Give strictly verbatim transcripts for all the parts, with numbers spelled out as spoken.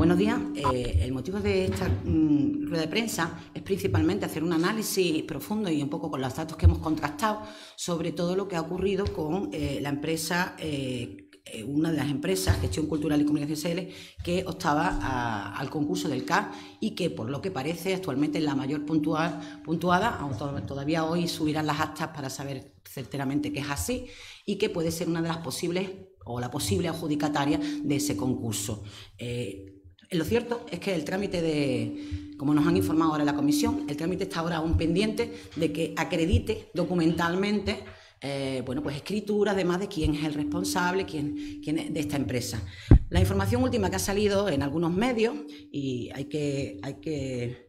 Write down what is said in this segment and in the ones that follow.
buenos días. Eh, el motivo de esta mm, rueda de prensa es principalmente hacer un análisis profundo y un poco con los datos que hemos contrastado sobre todo lo que ha ocurrido con eh, la empresa, eh, una de las empresas, Gestión Cultural y Comunicación S L, que optaba a, al concurso del C A C y que, por lo que parece, actualmente es la mayor puntual, puntuada, aunque todavía hoy subirán las actas para saber certeramente que es así, y que puede ser una de las posibles o la posible adjudicataria de ese concurso. Eh, lo cierto es que el trámite de, como nos han informado ahora la comisión, el trámite está ahora aún pendiente de que acredite documentalmente eh, bueno, pues escrituras, además de quién es el responsable, quién, quién es de esta empresa. La información última que ha salido en algunos medios, y hay que, hay que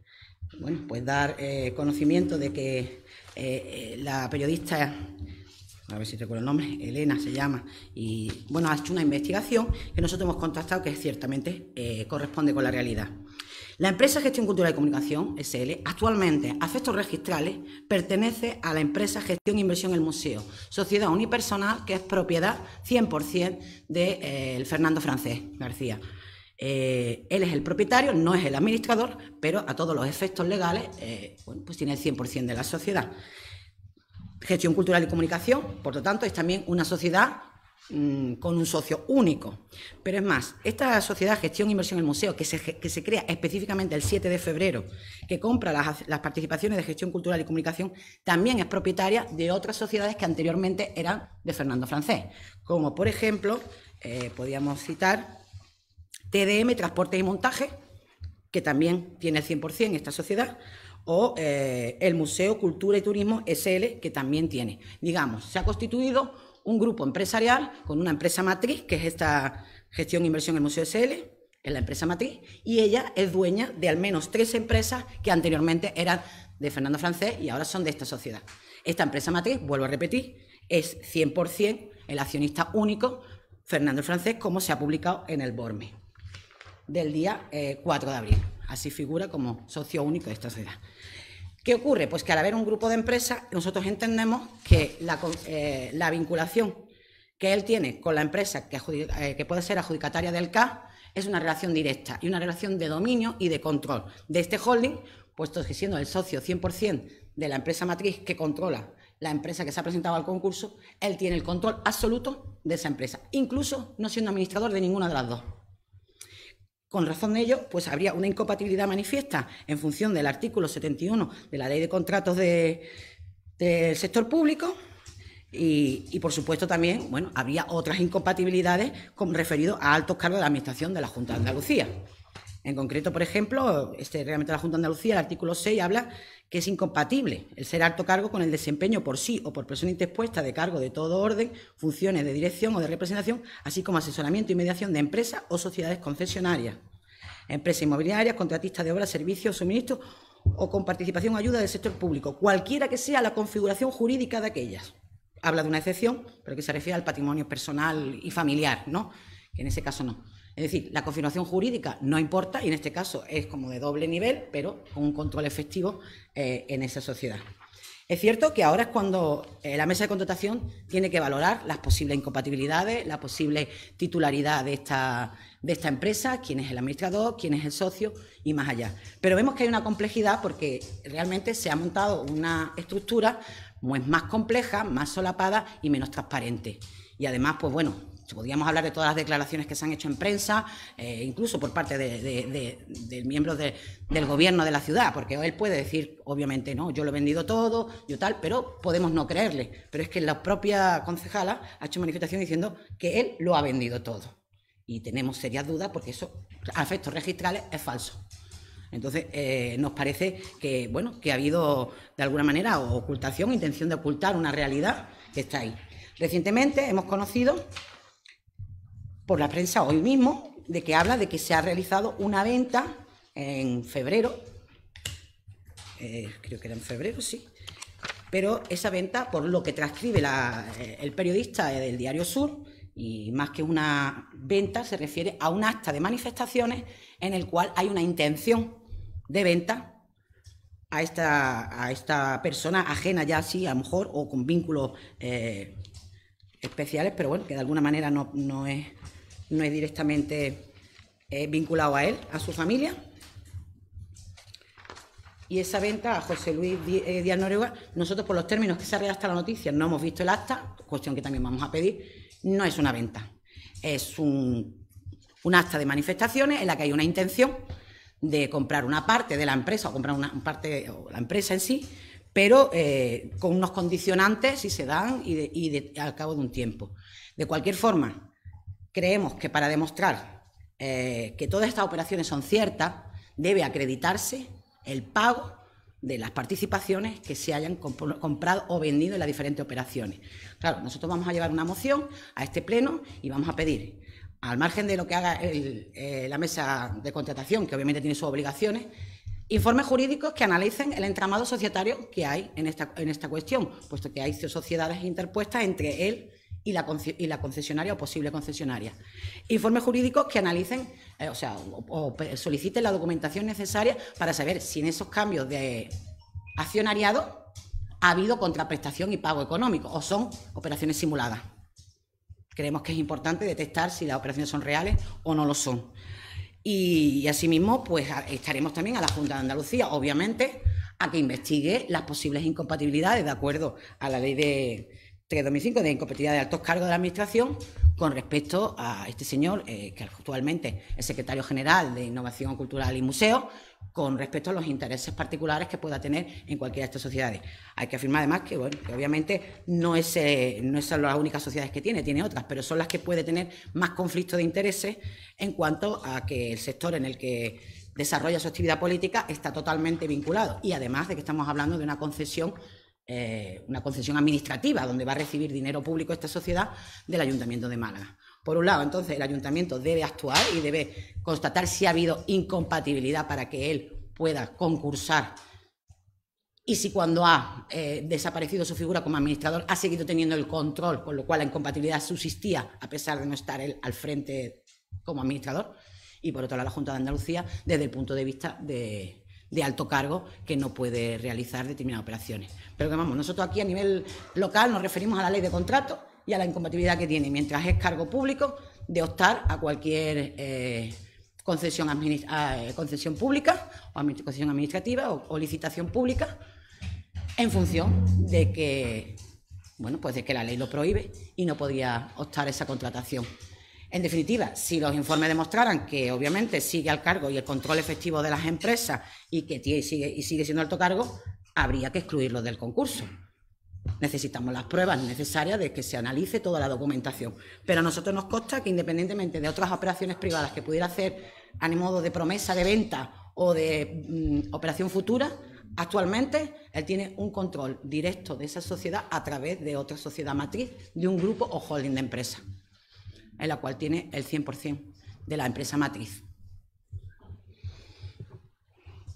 bueno, pues dar eh, conocimiento de que eh, eh, la periodista, a ver si recuerdo el nombre, Elena se llama, y bueno, ha hecho una investigación que nosotros hemos contactado que ciertamente eh, corresponde con la realidad. La empresa Gestión Cultural y Comunicación S L actualmente, a efectos registrales, pertenece a la empresa Gestión e Inversión en el Museo, sociedad unipersonal que es propiedad cien por cien del eh, Fernando Francés García. Eh, él es el propietario, no es el administrador, pero a todos los efectos legales eh, bueno, pues tiene el cien por cien de la sociedad. Gestión Cultural y Comunicación, por lo tanto, es también una sociedad mmm, con un socio único. Pero es más, esta sociedad Gestión e Inversión en el Museo, que se, que se crea específicamente el siete de febrero, que compra las, las participaciones de Gestión Cultural y Comunicación, también es propietaria de otras sociedades que anteriormente eran de Fernando Francés, como por ejemplo, eh, podríamos citar T D M, Transportes y Montaje, que también tiene el cien por cien esta sociedad, o eh, el Museo Cultura y Turismo S L, que también tiene. Digamos, se ha constituido un grupo empresarial con una empresa matriz, que es esta Gestión e Inversión en el Museo S L, que es la empresa matriz, y ella es dueña de al menos tres empresas que anteriormente eran de Fernando Francés y ahora son de esta sociedad. Esta empresa matriz, vuelvo a repetir, es cien por cien el accionista único Fernando Francés, como se ha publicado en el BORME del día eh, cuatro de abril. Así figura como socio único de esta sociedad. ¿Qué ocurre? Pues que al haber un grupo de empresas, nosotros entendemos que la, eh, la vinculación que él tiene con la empresa que, eh, que puede ser adjudicataria del C A C es una relación directa y una relación de dominio y de control de este holding, puesto que siendo el socio cien por cien de la empresa matriz que controla la empresa que se ha presentado al concurso, él tiene el control absoluto de esa empresa, incluso no siendo administrador de ninguna de las dos. Con razón de ello, pues habría una incompatibilidad manifiesta en función del artículo setenta y uno de la Ley de Contratos de, del Sector Público y, y, por supuesto, también bueno, habría otras incompatibilidades con referido a altos cargos de la Administración de la Junta de Andalucía. En concreto, por ejemplo, este reglamento de la Junta de Andalucía, el artículo seis, habla que es incompatible el ser alto cargo con el desempeño por sí o por persona indispuesta de cargo de todo orden, funciones de dirección o de representación, así como asesoramiento y mediación de empresas o sociedades concesionarias, empresas inmobiliarias, contratistas de obras, servicios, suministros o con participación o ayuda del sector público, cualquiera que sea la configuración jurídica de aquellas. Habla de una excepción, pero que se refiere al patrimonio personal y familiar, ¿no? Que en ese caso no. Es decir, la configuración jurídica no importa y en este caso es como de doble nivel, pero con un control efectivo eh, en esa sociedad. Es cierto que ahora es cuando eh, la mesa de contratación tiene que valorar las posibles incompatibilidades, la posible titularidad de esta, de esta empresa, quién es el administrador, quién es el socio y más allá. Pero vemos que hay una complejidad porque realmente se ha montado una estructura pues, más compleja, más solapada y menos transparente. Y además, pues bueno, podríamos hablar de todas las declaraciones que se han hecho en prensa, eh, incluso por parte de, de, de, de miembros de, del gobierno de la ciudad, porque él puede decir, obviamente, no, yo lo he vendido todo, yo tal, pero podemos no creerle. Pero es que la propia concejala ha hecho manifestación diciendo que él lo ha vendido todo. Y tenemos serias dudas porque eso, a efectos registrales, es falso. Entonces, eh, nos parece que, bueno, que ha habido, de alguna manera, ocultación, intención de ocultar una realidad que está ahí. Recientemente hemos conocido por la prensa hoy mismo, de que habla de que se ha realizado una venta en febrero, eh, creo que era en febrero, sí, pero esa venta, por lo que transcribe la, el periodista del Diario Sur, y más que una venta, se refiere a un acta de manifestaciones en el cual hay una intención de venta a esta, a esta persona ajena ya sí, a lo mejor, o con vínculos eh, especiales, pero bueno, que de alguna manera no, no es... no es directamente eh, vinculado a él, a su familia. Y esa venta a José Luis Díaz Noruega, nosotros por los términos que se redacta la noticia, no hemos visto el acta, cuestión que también vamos a pedir, no es una venta. Es un, un acta de manifestaciones en la que hay una intención de comprar una parte de la empresa o comprar una parte o la empresa en sí, pero eh, con unos condicionantes si se dan y, de, y de, al cabo de un tiempo. De cualquier forma, creemos que para demostrar eh, que todas estas operaciones son ciertas, debe acreditarse el pago de las participaciones que se hayan comprado o vendido en las diferentes operaciones. Claro, nosotros vamos a llevar una moción a este pleno y vamos a pedir, al margen de lo que haga el, eh, la mesa de contratación, que obviamente tiene sus obligaciones, informes jurídicos que analicen el entramado societario que hay en esta, en esta cuestión, puesto que hay sociedades interpuestas entre él y la, y la concesionaria o posible concesionaria. Informes jurídicos que analicen, eh, o sea, o, o soliciten la documentación necesaria para saber si en esos cambios de accionariado ha habido contraprestación y pago económico o son operaciones simuladas. Creemos que es importante detectar si las operaciones son reales o no lo son. Y, y asimismo, pues estaremos también a la Junta de Andalucía, obviamente, a que investigue las posibles incompatibilidades de acuerdo a la ley de tres barra dos mil cinco de incompatibilidad de altos cargos de la Administración con respecto a este señor, eh, que actualmente es secretario general de Innovación Cultural y Museo, con respecto a los intereses particulares que pueda tener en cualquiera de estas sociedades. Hay que afirmar además que, bueno, que obviamente no, es, eh, no son las únicas sociedades que tiene, tiene otras, pero son las que puede tener más conflictos de intereses en cuanto a que el sector en el que desarrolla su actividad política está totalmente vinculado. Y además de que estamos hablando de una concesión Eh, una concesión administrativa donde va a recibir dinero público esta sociedad del Ayuntamiento de Málaga. Por un lado, entonces, el Ayuntamiento debe actuar y debe constatar si ha habido incompatibilidad para que él pueda concursar y si cuando ha eh, desaparecido su figura como administrador ha seguido teniendo el control, con lo cual la incompatibilidad subsistía a pesar de no estar él al frente como administrador. Y por otro lado, la Junta de Andalucía desde el punto de vista de... de alto cargo que no puede realizar determinadas operaciones. Pero que vamos, nosotros aquí a nivel local nos referimos a la ley de contrato y a la incompatibilidad que tiene, mientras es cargo público, de optar a cualquier eh, concesión, eh, concesión pública o administ concesión administrativa o, o licitación pública en función de que, bueno, pues de que la ley lo prohíbe y no podría optar a esa contratación. En definitiva, si los informes demostraran que obviamente sigue al cargo y el control efectivo de las empresas y que tiene, sigue, y sigue siendo alto cargo, habría que excluirlo del concurso. Necesitamos las pruebas necesarias de que se analice toda la documentación. Pero a nosotros nos consta que, independientemente de otras operaciones privadas que pudiera hacer a modo de promesa de venta o de mm, operación futura, actualmente él tiene un control directo de esa sociedad a través de otra sociedad matriz, de un grupo o holding de empresas, en la cual tiene el cien por cien de la empresa matriz.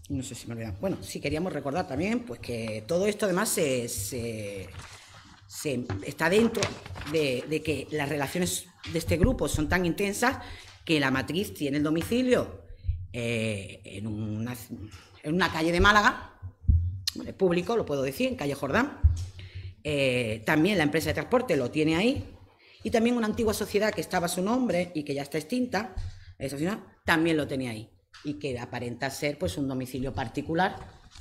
No sé si me olvidan. Bueno, sí queríamos recordar también pues que todo esto además se, se, se está dentro de, de que las relaciones de este grupo son tan intensas que la matriz tiene el domicilio eh, en, una, en una calle de Málaga, es público, lo puedo decir, en calle Jordán. Eh, también la empresa de transporte lo tiene ahí, y también una antigua sociedad que estaba a su nombre y que ya está extinta, esa sociedad también lo tenía ahí, y que aparenta ser pues un domicilio particular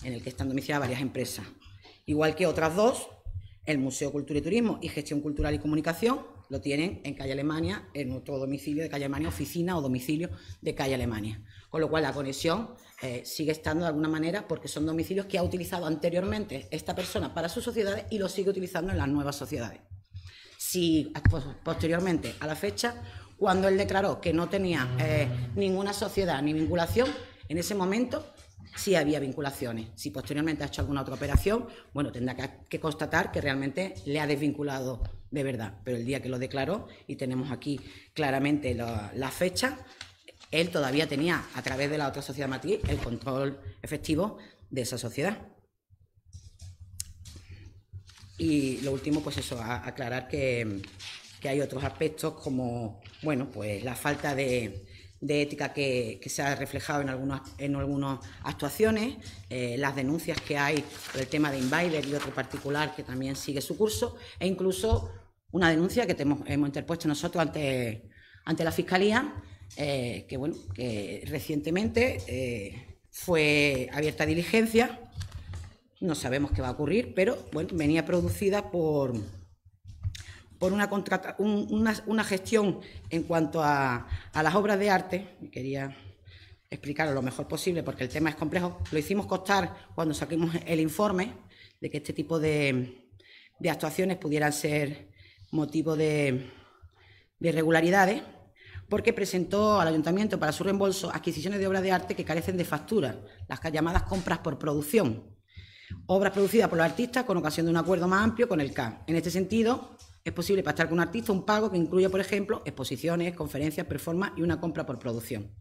en el que están domiciliadas varias empresas. Igual que otras dos, el Museo Cultura y Turismo y Gestión Cultural y Comunicación lo tienen en calle Alemania, en otro domicilio de calle Alemania, oficina o domicilio de calle Alemania. Con lo cual la conexión eh, sigue estando de alguna manera porque son domicilios que ha utilizado anteriormente esta persona para sus sociedades y lo sigue utilizando en las nuevas sociedades. Si posteriormente a la fecha, cuando él declaró que no tenía eh, ninguna sociedad ni vinculación, en ese momento sí había vinculaciones. Si posteriormente ha hecho alguna otra operación, bueno, tendrá que, que constatar que realmente le ha desvinculado de verdad. Pero el día que lo declaró, y tenemos aquí claramente la, la fecha, él todavía tenía, a través de la otra sociedad matriz, el control efectivo de esa sociedad. Y lo último, pues eso, a aclarar que, que hay otros aspectos como, bueno, pues la falta de, de ética que, que se ha reflejado en algunas, en algunas actuaciones, eh, las denuncias que hay por el tema de Invader y otro particular que también sigue su curso, e incluso una denuncia que te hemos, hemos interpuesto nosotros ante, ante la Fiscalía eh, que bueno, que recientemente eh, fue abierta diligencia, no sabemos qué va a ocurrir, pero bueno, venía producida por, por una, contrata, un, una, una gestión en cuanto a, a las obras de arte. Quería explicarlo lo mejor posible porque el tema es complejo. Lo hicimos constar cuando saquemos el informe de que este tipo de, de actuaciones pudieran ser motivo de, de irregularidades, porque presentó al Ayuntamiento para su reembolso adquisiciones de obras de arte que carecen de factura, las llamadas compras por producción, obras producidas por los artistas con ocasión de un acuerdo más amplio con el C A C. En este sentido, es posible pactar con un artista un pago que incluya, por ejemplo, exposiciones, conferencias, performance y una compra por producción.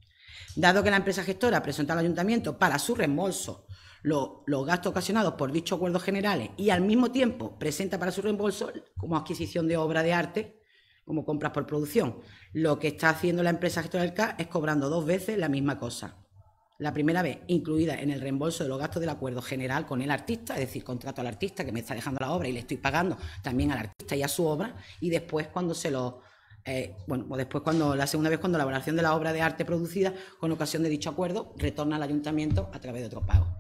Dado que la empresa gestora presentó al Ayuntamiento para su reembolso Los, los gastos ocasionados por dichos acuerdos generales y al mismo tiempo presenta para su reembolso como adquisición de obra de arte, como compras por producción, lo que está haciendo la empresa gestora del C A C es cobrando dos veces la misma cosa. La primera vez incluida en el reembolso de los gastos del acuerdo general con el artista, es decir, contrato al artista que me está dejando la obra y le estoy pagando también al artista y a su obra, y después cuando se lo... Eh, bueno, después cuando la segunda vez cuando la valoración de la obra de arte producida con ocasión de dicho acuerdo retorna al Ayuntamiento a través de otro pago.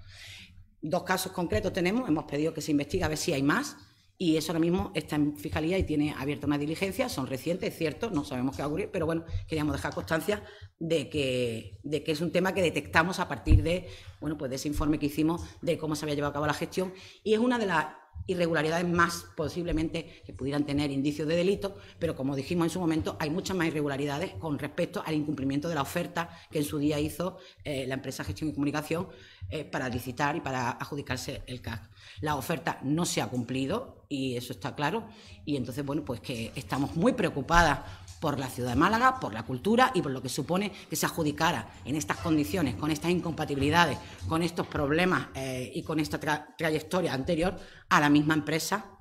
Dos casos concretos tenemos, hemos pedido que se investigue a ver si hay más, y eso ahora mismo está en Fiscalía y tiene abierta una diligencia, son recientes, es cierto, no sabemos qué va a ocurrir, pero bueno, queríamos dejar constancia de que, de que es un tema que detectamos a partir de, bueno, pues de ese informe que hicimos de cómo se había llevado a cabo la gestión, y es una de las irregularidades más posiblemente que pudieran tener indicios de delito, pero como dijimos en su momento, hay muchas más irregularidades con respecto al incumplimiento de la oferta que en su día hizo eh, la empresa Gestión y Comunicación eh, para licitar y para adjudicarse el C A C. La oferta no se ha cumplido y eso está claro, y entonces, bueno, pues que estamos muy preocupadas por la ciudad de Málaga, por la cultura y por lo que supone que se adjudicara en estas condiciones, con estas incompatibilidades, con estos problemas eh, y con esta tra trayectoria anterior a la misma empresa,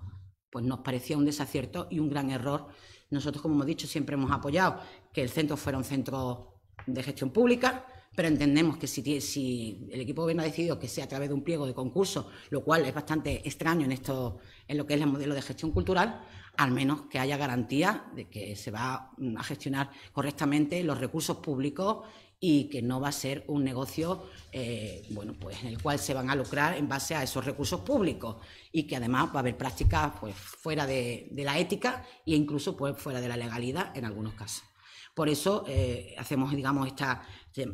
pues nos parecía un desacierto y un gran error. Nosotros, como hemos dicho, siempre hemos apoyado que el centro fuera un centro de gestión pública, pero entendemos que si, si el equipo de gobierno ha decidido que sea a través de un pliego de concurso, lo cual es bastante extraño en, esto, en lo que es el modelo de gestión cultural, al menos que haya garantía de que se va a gestionar correctamente los recursos públicos y que no va a ser un negocio eh, bueno, pues en el cual se van a lucrar en base a esos recursos públicos, y que además va a haber prácticas pues, fuera de, de la ética e incluso pues, fuera de la legalidad en algunos casos. Por eso eh, hacemos, digamos, esta,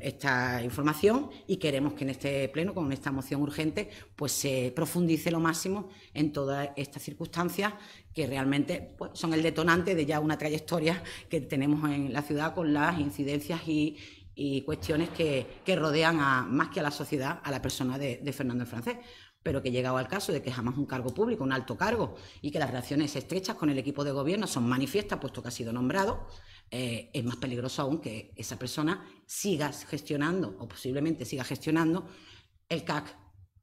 esta información y queremos que en este pleno, con esta moción urgente, pues se profundice lo máximo en todas estas circunstancias que realmente pues, son el detonante de ya una trayectoria que tenemos en la ciudad con las incidencias y, y cuestiones que, que rodean a, más que a la sociedad, a la persona de, de Fernando Francés. Pero que llegaba al caso de que jamás un cargo público, un alto cargo, y que las relaciones estrechas con el equipo de gobierno son manifiestas, puesto que ha sido nombrado, eh, es más peligroso aún que esa persona siga gestionando, o posiblemente siga gestionando, el C A C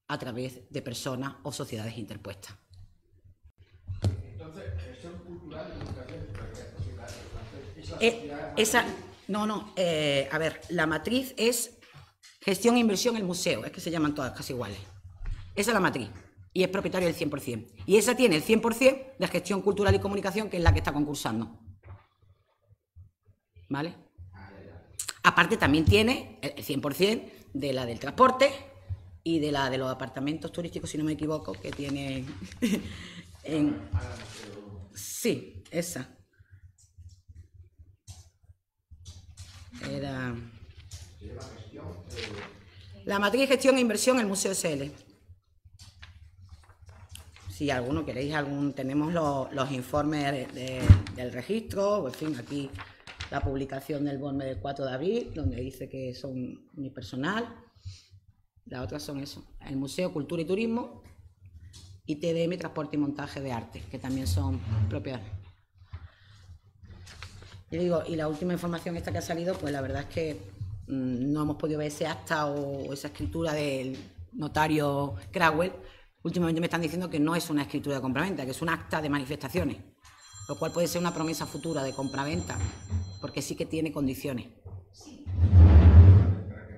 a través de personas o sociedades interpuestas. Entonces, gestión cultural y educación, esa eh, esa, no, no, eh, a ver, la matriz es gestión e inversión en el museo, es que se llaman todas casi iguales. Esa es la matriz y es propietario del cien por cien. Y esa tiene el cien por cien de Gestión Cultural y Comunicación, que es la que está concursando. ¿Vale? Aparte también tiene el cien por cien de la del transporte y de la de los apartamentos turísticos, si no me equivoco, que tiene... en... Sí, esa. Era... La matriz Gestión e Inversión en el Museo S L. Si alguno queréis, algún tenemos los, los informes de, de, del registro, en fin, aquí la publicación del BORME del cuatro de abril, donde dice que son unipersonal. Las otras son eso, el Museo Cultura y Turismo y T D M, Transporte y Montaje de Arte, que también son propias. Yo digo, y la última información esta que ha salido, pues la verdad es que mmm, no hemos podido ver ese acta o, o esa escritura del notario Crawell. Últimamente me están diciendo que no es una escritura de compraventa, que es un acta de manifestaciones, lo cual puede ser una promesa futura de compraventa, porque sí que tiene condiciones.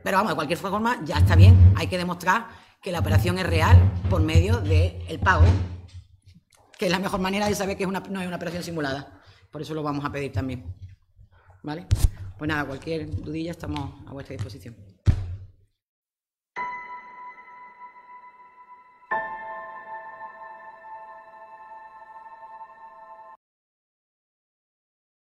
Pero vamos, de cualquier forma, ya está bien, hay que demostrar que la operación es real por medio del pago, que es la mejor manera de saber que es una, no es una operación simulada. Por eso lo vamos a pedir también. ¿Vale? Pues nada, cualquier dudilla estamos a vuestra disposición.